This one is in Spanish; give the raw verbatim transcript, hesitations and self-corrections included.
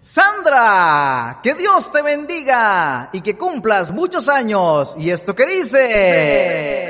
Sandra, que Dios te bendiga y que cumplas muchos años. Y esto que dice... Sí.